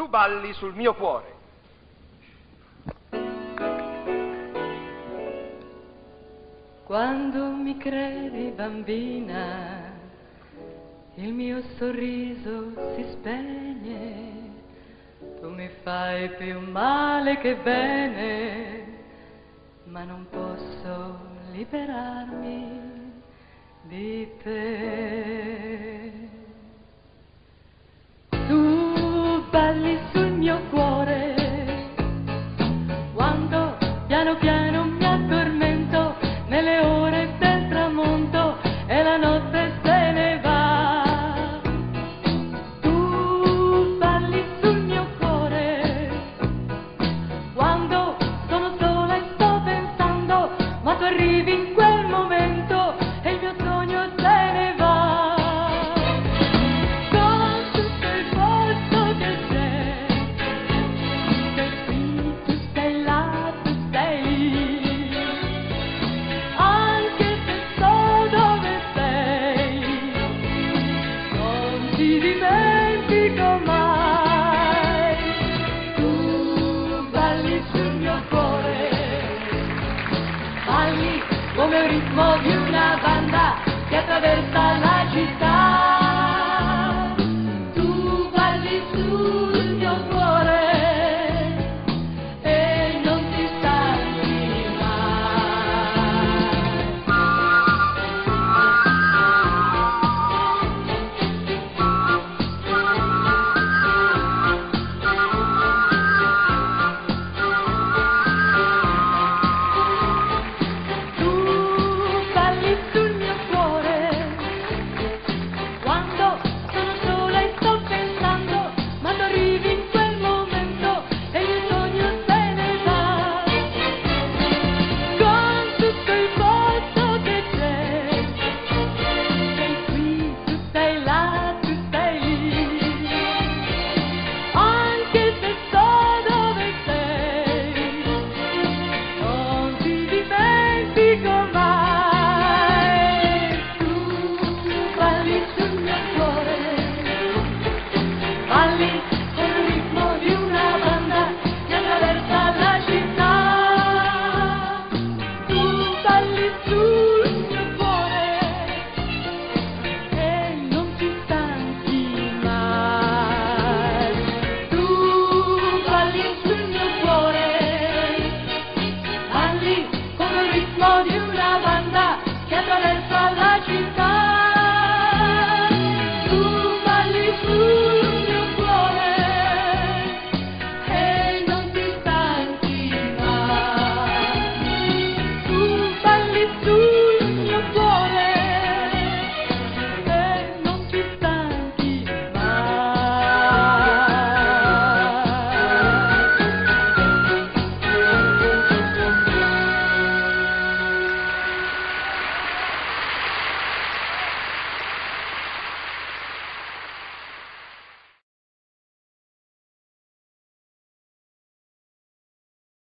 Tu balli sul mio cuore. Quando mi credi bambina, il mio sorriso si spegne. Tu mi fai più male che bene, ma non posso liberarmi di te. Tu balli sul mio cuore, quando piano piano mi addormento nelle ore del tramonto e la notte se ne va. Tu balli sul mio cuore, quando sono sola e sto pensando, ma tu arrivi in quel momento e il mio sogno se ne va. Con tutto il volto che sei qui, tu sei là, tu sei lì, anche se so dove sei, non ti dimentico mai. Tu balli sul mio cuore, balli come un ritmo di una banda che attraversa la città.